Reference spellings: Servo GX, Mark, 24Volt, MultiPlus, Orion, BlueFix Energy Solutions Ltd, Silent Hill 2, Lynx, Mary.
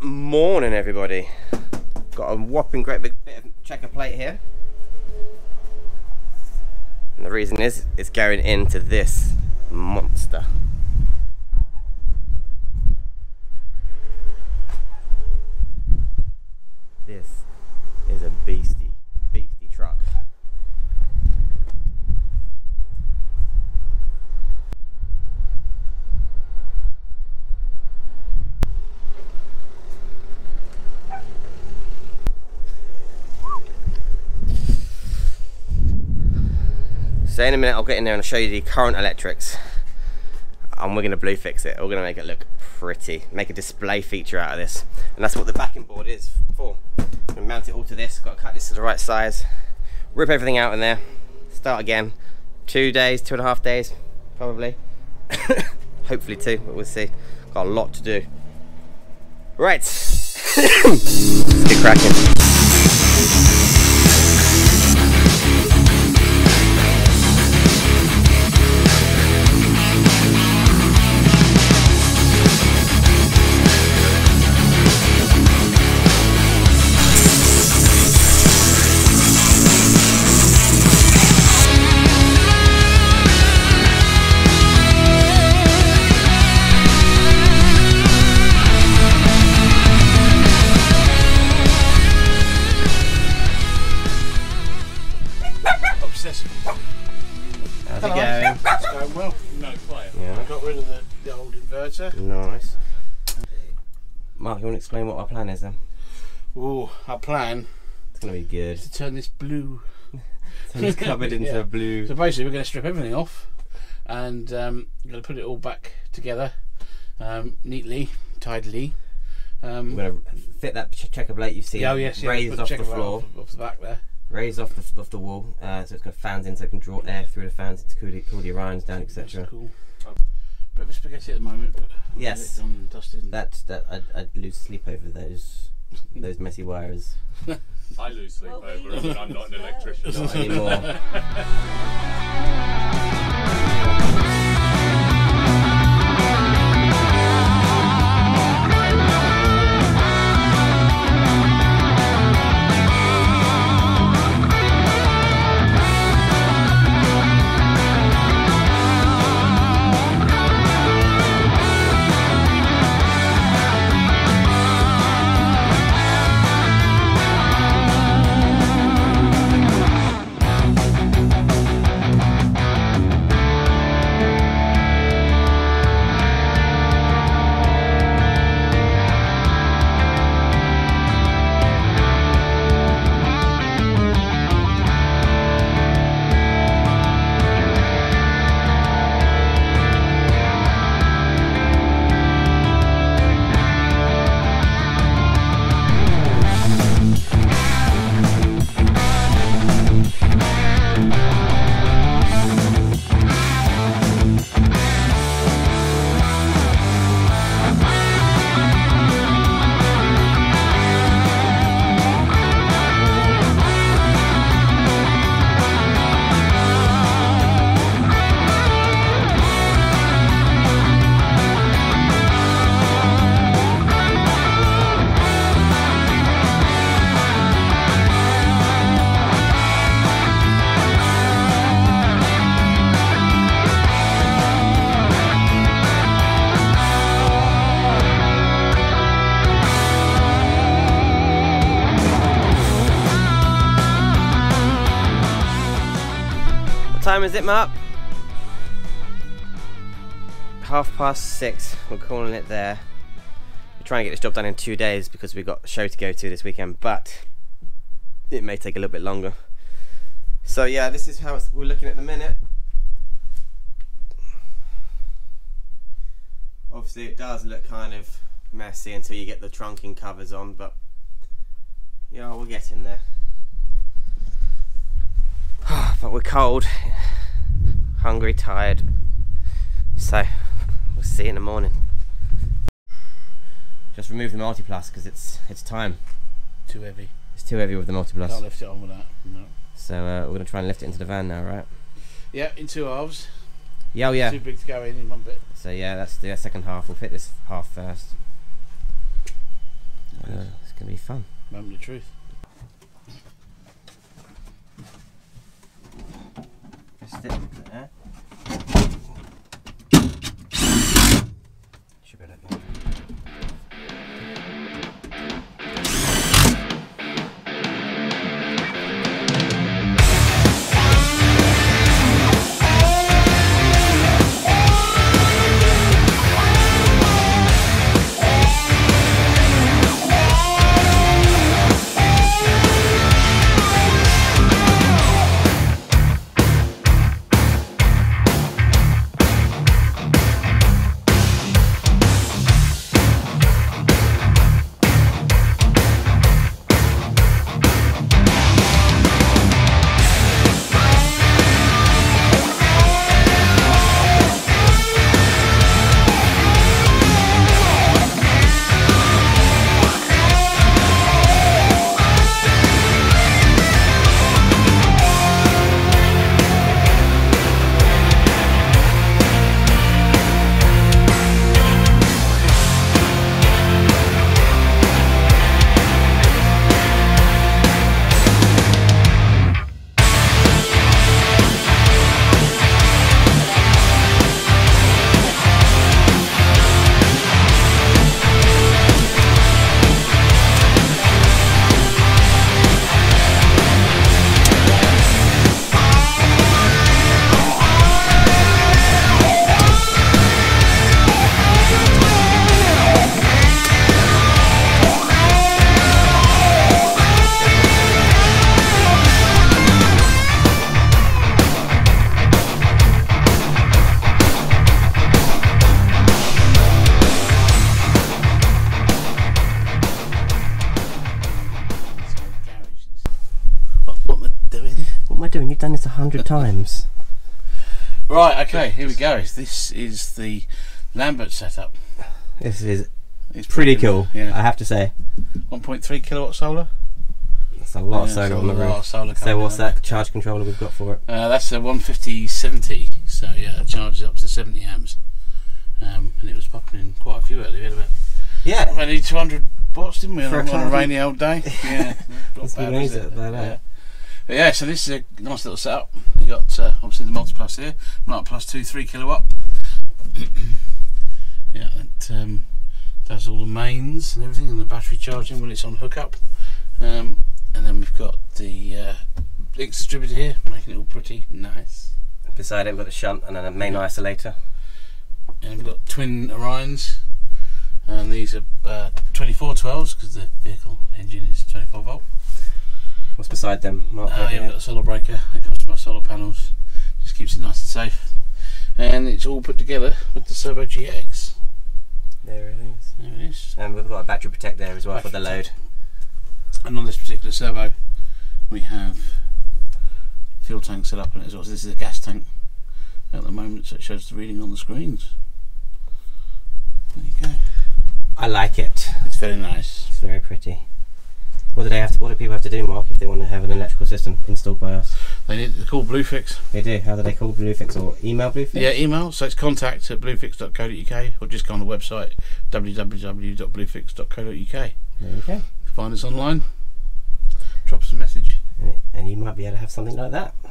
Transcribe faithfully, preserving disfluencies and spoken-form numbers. Good morning, everybody. Got a whopping great big bit of checker plate here, and the reason is it's going into this monster. This is a beastie, beastie truck. So in a minute I'll get in there and I'll show you the current electrics, and we're going to blue fix it. We're going to make it look pretty, make a display feature out of this, and that's what the backing board is for. We mount it all to this. Got to cut this to the right size, rip everything out in there, start again. Two days, two and a half days, probably. Hopefully two, but we'll see. Got a lot to do. Right, let's get cracking. Nice. Mark, you want to explain what our plan is then? Oh, our plan. It's going to be good. To turn this blue. Turn this cupboard into yeah. blue. So basically, we're going to strip everything off, and um, we're going to put it all back together, um, neatly, tidily. Um, we're going to fit that checker plate you see oh, yes, raised yeah, off the, the floor, off, off the back there, raised off the off the wall. Uh, so it's got fans in, so it can draw air through the fans to cool the, cool the Orions down, et cetera. Bit of spaghetti at the moment, but yes, done and dusted. That that I'd, I'd lose sleep over those those messy wires. I lose sleep well, over them. I'm not an electrician. Not anymore. Time is it, Mark? Half past six. We're calling it there. We're trying to get this job done in two days because we've got a show to go to this weekend, but it may take a little bit longer. So yeah, this is how it's, we're looking at the minute. Obviously, it does look kind of messy until you get the trunking covers on, but yeah, we'll get in there. But we're cold, hungry, tired, so we'll see you in the morning. Just remove the MultiPlus because it's it's time. Too heavy. It's too heavy with the MultiPlus. Can't lift it on with that. No. So uh, we're gonna try and lift it into the van now, right? Yeah, in two halves. Yeah, oh, yeah. Too big to go in in one bit. So yeah, that's the second half. We'll fit this half first. uh, it's going to be fun. Moment of truth. Just it there. Should be let go. You've done this a hundred times. Right, okay, here we go. This is the Lambert setup. This is it's pretty, pretty cool, yeah. I have to say. one point three kilowatt solar. That's a lot yeah, of solar on the roof. So what's that charge controller we've got for it? Uh, that's a one fifty seventy, so yeah, it charges up to seventy amps. Um, and it was popping in quite a few earlier. Yeah. We only two hundred watts, didn't we, for on a, on a rainy old day? Yeah. That's bad, is it? Though, yeah. But yeah, so this is a nice little setup. You got uh, obviously the MultiPlus here, MultiPlus two, three kilowatt. Yeah, it um, does all the mains and everything, and the battery charging when it's on hookup. Um, and then we've got the uh, Lynx distributor here, making it all pretty nice. Beside it, we've got a shunt and a main isolator. And we've got twin Orions, and these are uh, twenty-four twelves because the vehicle engine is twenty-four volt. What's beside them? Mark uh, yeah, we've got a solar breaker. It comes from our solar panels. Just keeps it nice and safe. And it's all put together with the Servo G X. There it is. There it is. And we've got a battery protect there as well battery for the load. Protect. And on this particular servo, we have fuel tank set up on it as well. So this is a gas tank at the moment, so it shows the reading on the screens. There you go. I like it. It's very nice. It's very pretty. What do they have to? What do people have to do, Mark, if they want to have an electrical system installed by us? They need to call BlueFix. They do. How do they call BlueFix, or email BlueFix? Yeah, email. So it's contact at bluefix dot co dot uk, or just go on the website w w w dot bluefix dot co dot uk. There you go. Find us online. Drop us a message, and, it, and you might be able to have something like that.